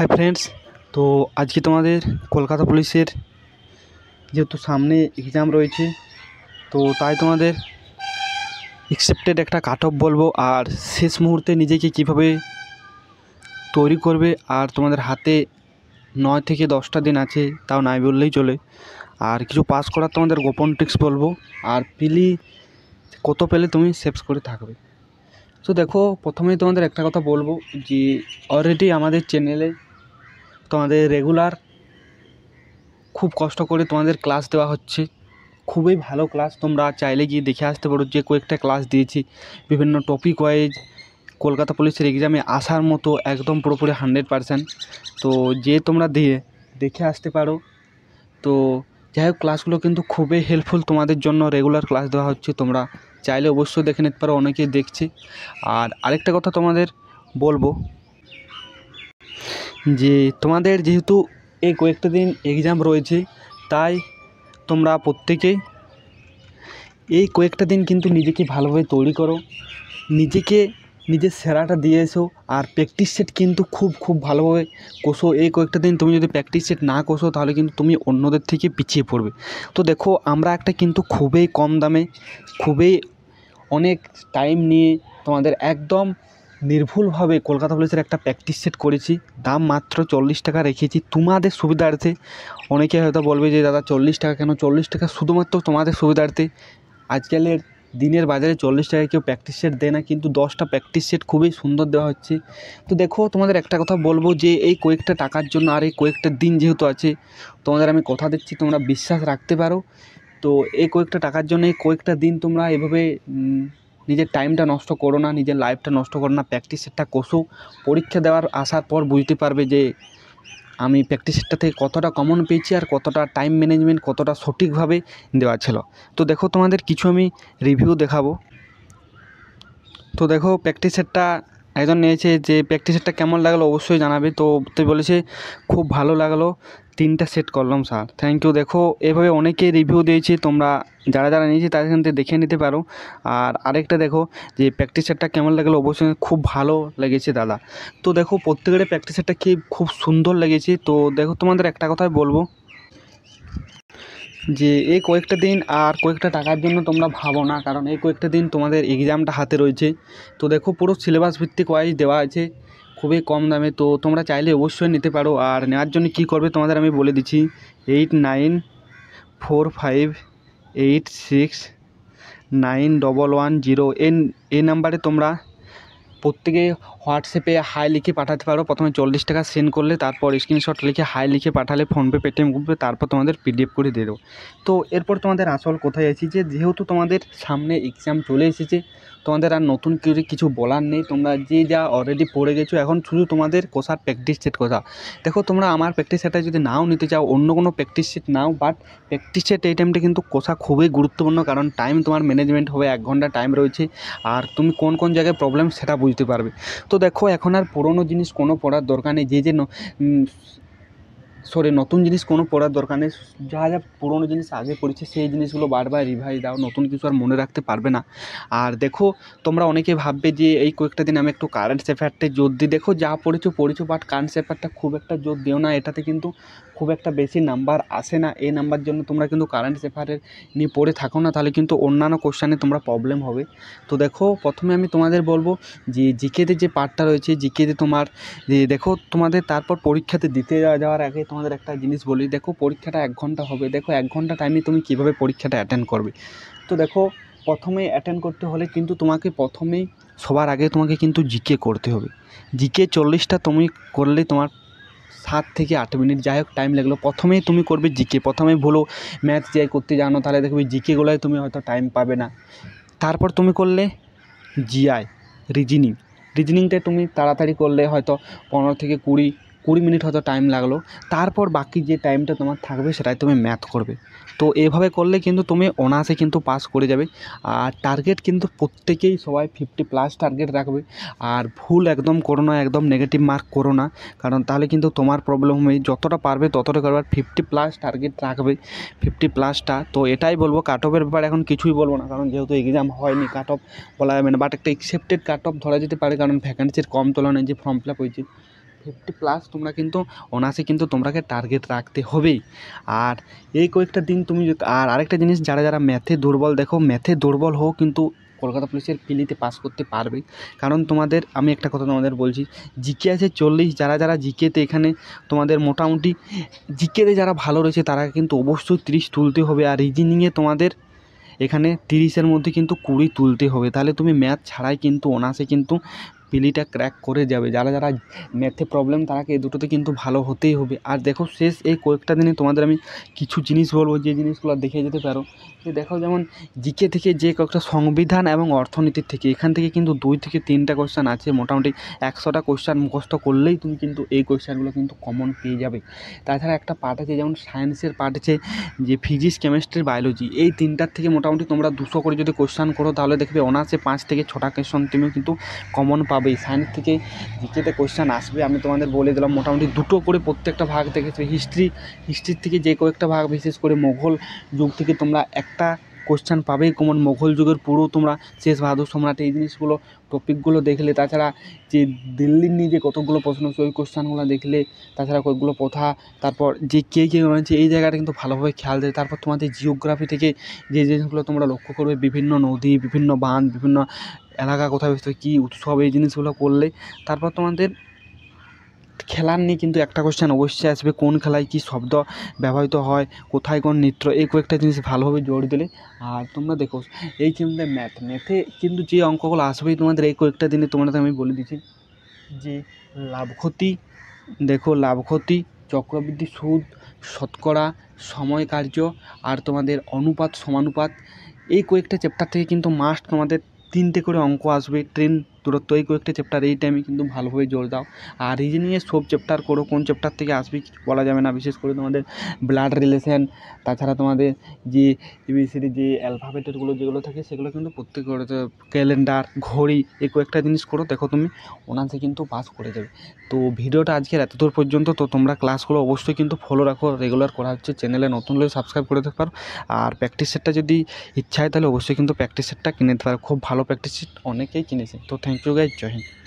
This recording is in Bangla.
हाय फ्रेंड्स, तो आज के तुम्हारे कोलकाता पुलिस जेहेतु सामने एग्जाम रही है तो ताई तुम्हारे एक्सेप्टेड एक काट अफ बोलबो और शेष मुहूर्ते निजेके किभाबे तैरी करबे और तुम्हारे हाथे 9 थेके 10टा दिन आछे ताओ नाई बोललेई चले और किछु पास करा तुम्हारे गोपन ट्रिक्स बोलबो और पेले कत पेले तुम सेव करे थाकबे। तो देखो प्रथम तुम्हारे एक कथा बोलबो जी अलरेडी हमारे चैनल तुम्हारे रेगुलार खूब कष्ट करे तुम्हारे क्लास देवा होच्छे, खूब भालो क्लास तुम्हारा चाइले गए देखे आसते पारो जे कयेकटा क्लास दिए विभिन्न टपिक वाइज कोलकाता पुलिस एग्जामे आसार मतो एकदम पुरोपुरी 100% तो जे तुम्हारा दिए देखे आसते पारो। तो যাই ক্লাসগুলো কিন্তু খুবই হেল্পফুল তোমাদের জন্য, রেগুলার ক্লাস দেওয়া হচ্ছে, তোমরা চাইলে অবশ্যই দেখে নিতে পারো, অনেকেই দেখছে। আর আরেকটা কথা তোমাদের বলবো যে তোমাদের যেহেতু এই কয়েকটা দিন এক্সাম রয়েছে তাই তোমরা প্রত্যেককে এই কয়েকটা দিন কিন্তু নিজেকে ভালোভাবে তৈরি করো, নিজেকে নিজের সেরাটা দিয়ে এসো আর প্র্যাকটিস সেট কিন্তু খুব খুব ভালোভাবে কোষো। এই কয়েকটা দিন তুমি যদি প্র্যাকটিস সেট না কোষো তাহলে কিন্তু তুমি অন্যদের থেকে পিছিয়ে পড়বে। তো দেখো আমরা একটা কিন্তু খুবই কম দামে খুবই অনেক টাইম নিয়ে তোমাদের একদম নির্ভুলভাবে কলকাতা পুলিশের একটা প্র্যাকটিস সেট করেছি, দাম মাত্র 40 টাকা রেখেছি তোমাদের সুবিধার্থে। অনেকে হয়তো বলবে যে দাদা 40 টাকা কেন, 40 টাকা শুধুমাত্র তোমাদের সুবিধার্থে। আজকালের দিনের বাজারে 40 টাকায় কেউ প্র্যাকটিস সেট দেয় না কিন্তু 10টা প্র্যাকটিস সেট খুবই সুন্দর দেওয়া হচ্ছে। তো দেখো তোমাদের একটা কথা বলবো যে এই কয়েকটা টাকার জন্য আর এই কয়েকটা দিন যেহেতু আছে তোমাদের আমি কথা দিচ্ছি তোমরা বিশ্বাস রাখতে পারো। তো এই কয়েকটা টাকার জন্য এই কয়েকটা দিন তোমরা এভাবে নিজের টাইমটা নষ্ট করো না, নিজের লাইফটা নষ্ট করো না, প্র্যাকটিস সেটটা কোষো। পরীক্ষা দেওয়ার আসার পর বুঝতে পারবে যে আমি প্র্যাকটিস সেটটা থেকে কতটা কমন পেয়েছি আর কতটা টাইম ম্যানেজমেন্ট কতটা সঠিকভাবে দেওয়া ছিল। তো দেখো তোমাদের কিছু আমি রিভিউ দেখাবো। তো দেখো প্র্যাকটিস সেটটা একজন নিয়েছে, যে প্র্যাকটিস সেটটা কেমন লাগলো অবশ্যই জানাবে। তো তুই বলেছে খুব ভালো লাগলো, 3টা সেট করলাম স্যার, থ্যাংক ইউ। দেখো এভাবে অনেকে রিভিউ দিয়েছে, তোমরা যারা যারা নিয়েছে তাদের থেকে দেখে নিতে পারো। আর আরেকটা দেখো যে প্র্যাকটিস সেটটা কেমন লাগলো অবশ্যই, খুব ভালো লেগেছে দাদা। তো দেখো প্রত্যেকের প্র্যাকটিস সেটটা কি খুব সুন্দর লেগেছে। তো দেখো তোমাদের একটা কথাই বলবো যে এই কয়েকটা দিন আর কয়েকটা টাকার জন্য তোমরা ভাবো না, কারণ এই কয়েকটা দিন তোমাদের এক্সামটা হাতে রয়েছে। তো দেখো পুরো সিলেবাস ভিত্তিক ওয়াইজ দেওয়া আছে খুবই কম দামে, তো তোমরা চাইলে অবশ্যই নিতে পারো। আর নেওয়ার জন্য কী করবে তোমাদের আমি বলে দিচ্ছি, 8945869110 এই নাম্বারে তোমরা প্রত্যেকে হোয়াটসঅ্যাপে হাই লিখে পাঠাতে পারো। প্রথমে 40 টাকা সেন্ড করলে তারপর স্ক্রিনশট লিখে হাই লিখে পাঠালে ফোনপে পেটিএম করবে, তারপর তোমাদের পিডিএফ করে দিয়ে দেবো। তো এরপর তোমাদের আসল কোথায় আছি যে যেহেতু তোমাদের সামনে এক্সাম চলে এসেছে তোমাদের আর নতুন কিছু বলার নেই, তোমরা যে যা অলরেডি পড়ে গেছো, এখন শুধু তোমাদের কোষার প্র্যাকটিস সেট কথা। দেখো তোমরা আমার প্র্যাকটিস সেটটা যদি নাও নিতে চাও অন্য কোনো প্র্যাকটিস সেট নাও, বাট প্র্যাকটিস সেট এই টাইমটা কিন্তু কোষা খুবই গুরুত্বপূর্ণ, কারণ টাইম তোমার ম্যানেজমেন্ট হবে, 1 ঘন্টা টাইম রয়েছে আর তুমি কোন কোন জায়গায় প্রবলেম সেটা বুঝতে পারবে। তো দেখো এখন আর পুরনো জিনিস কোনো পড়ার দরকার নেই, নতুন জিনিস কোনো পড়ার দরকার নেই, যা যা পুরনো জিনিস আগে পড়েছে সেই জিনিসগুলো বারবার রিভাইজ দাও, নতুন কিছু আর মনে রাখতে পারবে না। আর দেখো তোমরা অনেকে ভাববে যে এই কয়েকটা দিন আমি একটু কারেন্ট অ্যাফেয়ারটা জোর দিই, দেখো যা পড়েছো বাট কারেন্ট অ্যাফেয়ারটা খুব একটা জোর দিও না, এটাতে কিন্তু খুব একটা বেশি নাম্বার আসে না। এই নাম্বার জন্য তোমরা কিন্তু কারেন্ট অ্যাফেয়ারের নিয়ে পড়ে থাকো না, তাহলে কিন্তু অন্যান্য কোশ্চেনে তোমরা প্রবলেম হবে। তো দেখো প্রথমে আমি তোমাদের বলবো যে জিকেতে যে পার্টটা রয়েছে জিকেতে তোমার যে দেখো তোমাদের তারপর পরীক্ষাতে দিতে যাওয়ার আগে তোমাদের একটা জিনিস বলি, দেখো পরীক্ষাটা 1 ঘন্টা হবে, দেখো 1 ঘন্টা টাইমে তুমি কীভাবে পরীক্ষাটা অ্যাটেন্ড করবে। তো দেখো প্রথমে অ্যাটেন্ড করতে হলে কিন্তু তোমাকে প্রথমেই সবার আগে তোমাকে কিন্তু জিকে করতে হবে। জিকে 40টা তুমি করলে তোমার 7 থেকে 8 মিনিট যাই হোক টাইম লাগলো, প্রথমেই তুমি করবে জিকে। প্রথমে বলো ম্যাথ যাই করতে জানো তাহলে দেখবে জিকেগুলোয় তুমি হয়তো টাইম পাবে না। তারপর তুমি করলে জিআই রিজনিংটা তুমি তাড়াতাড়ি করলে হয়তো 15 থেকে 20 মিনিট হয়তো টাইম লাগলো। তারপর বাকি যে টাইমটা তোমার থাকবে সেটাই তুমি ম্যাথ করবে। তো এভাবে করলে কিন্তু তুমি অনায়াসে কিন্তু পাস করে যাবে। আর টার্গেট কিন্তু প্রত্যেকেই সবাই 50+ টার্গেট রাখবে, আর ভুল একদম করো না, একদম নেগেটিভ মার্ক করো না, কারণ তাহলে কিন্তু তোমার প্রবলেম হবে। যতটা পারবে ততটা করবে, 50+ টার্গেট রাখবে, 50+টা। তো এটাই বলবো, কাট অফের ব্যাপারে এখন কিছুই বলবো না, কারণ যেহেতু এক্সাম হয়নি কাট অফ বলা যাবে না, বাট একটা অ্যাকসেপ্টেড কাট অফ ধরা যেতে পারে, কারণ ভ্যাকেন্সির কম তুলনায় যে ফর্ম ফিল আপ হয়েছে। फिफ्टी प्लस तुम्हारा क्यों अनासे क्योंकि तुम्हें टार्गेट रखते हो। और ये कैकटा दिन तुम आकटा जिन जरा जरा मैथे दुर्बल देखो मैथे दुर्बल हो क्योंकि कलकाता पुलिस पिलीते पास करते पारबे। कारण तुम्हारे आमी एक कथा तुम्हारे बोलছি जिके आछे 40 जरा जरा जिकेते एखाने तुम्हारे मोटामुटी जिकेते जरा भालो रयेछे तारा किन्तु अवश्यई 30 तुलते होबे। और रिजनिंगे तुम्हारे एखाने 30 एर मध्ये किन्तु 20 तुलते होबे। ताहले तुमी मैथ छाड़ाई किन्तु अनासे किन्तु पिलीटा क्रैक करे जाबे। जरा जरा मैथे प्रॉब्लेम ताराके ए दुटोते किन्तु भालो होतेई होबे। और देखो शेष ए कयेकटा दिने तुम्हादेर आमी किछु जिनिस बोलबो जे जिनिसगुलो देखे जेते पारो। ये देखो जेमन जिके थेके जे कयेकटा संविधान एवं अर्थनीति थेके एखान थेके किन्तु 2 থেকে 3টা कोश्चन आछे। मोटामुटी 100টা कोश्चन मुखस्थ करलेई तुमि किन्तु ए कोश्चनगुलो किन्तु कमन पेये जाबे। ताछाड़ा एकटा पार्ट आछे जेमन सायेंसेर पार्ट आछे जे फिजिक्स केमिस्ट्री बायोलॉजी ए 3টার थेके मोटामुटी तोमरा 200 करे जोदि कोश्चन करो ताहले देखबे अनासे 5 থেকে 6টা कोश्चन तुमि किन्तु कमन पा। साइंस थेके जिकेते कोश्चन आसबे आमि तोमादेर बोले दिलाम मोटामुटी 2টো करे प्रत्येकटा भाग थेके हिस्ट्री हिस्ट्री थेके जे कयेकटा भाग विशेष करे मोघल युग थेके तोमरा एकटा कोश्चन पाबे। कमन मोघल युगेर पुरो तोमरा शेष बहादुर सम्राट एई जिनिसगुलो टपिकगुलो देखले। ताछाड़ा जे दिल्लिर निये कतगुलो प्रश्न आछे ओई कोश्चनगुलो देखले। ताछाड़ा कयेकगुलो प्रथा तारपर जे के के आछे एई जायगाटा किन्तु भालोभाबे खेयाल दिते। तारपर तोमादेर जिओग्राफी थेके जे जिनिसगुलो तोमरा लक्ष्य करबे विभिन्न नदी विभिन्न बांध विभिन्न एलाका कथाय कि उत्सव ये जिनिसगुलो करले। तारपर तोमादेर खेलार निये किन्तु एकटा कोश्चेन अवश्य आसबे कोन खेलाय कि शब्द व्यवहृत हय कोथाय कोन नृत्य एक एकटा जिनिस भालोभाबे जोर दिले। आर तोमरा देखो एई किन्तु मैथ मैथे किन्तु जे अंकगुलो आसबे तोमादेर एक एकटा दिने तोमरा आमि बोले दिछि जे लाभ क्षति देखो लाभ क्षति चक्रवृद्धि सूद शतकड़ा समय कार्य और तोमादेर अनुपात समानुपात एई कयेकटा चैप्टार थेके किन्तु मास्ट तोमादेर 3টে করে অঙ্ক আসবে। ট্রেন দূরত্ব এই কয়েকটা চ্যাপ্টার এই টাইমে কিন্তু ভালোভাবে জোর দাও। আর রিজনিংয়ে সব চ্যাপ্টার করো কোন চ্যাপ্টার থেকে আসবে বলা যাবে না। বিশেষ করে তোমাদের ব্লাড রিলেশন তাছাড়া তোমাদের যে এবিসিডি যে অ্যালফাবেটগুলো যেগুলো থাকে সেগুলো কিন্তু প্রত্যেক ক্যালেন্ডার ঘড়ি এই কয়েকটা জিনিস করো দেখো তুমি ওনাতে কিন্তু পাস করে যাবে। তো ভিডিওটা আজকের এতদূর পর্যন্ত। তো তোমরা ক্লাসগুলো অবশ্যই কিন্তু ফলো রাখো রেগুলার করা হচ্ছে। চ্যানেলে নতুন হলে সাবস্ক্রাইব করে দিতে পারো। আর প্র্যাকটিস সেটটা যদি ইচ্ছা হয় তাহলে অবশ্যই কিন্তু প্র্যাকটিস সেটটা কিনে দিতে পারো। খুব ভালো প্র্যাকটিস সেট অনেকেই কিনেছে। তো thank you guys, Jai Hind.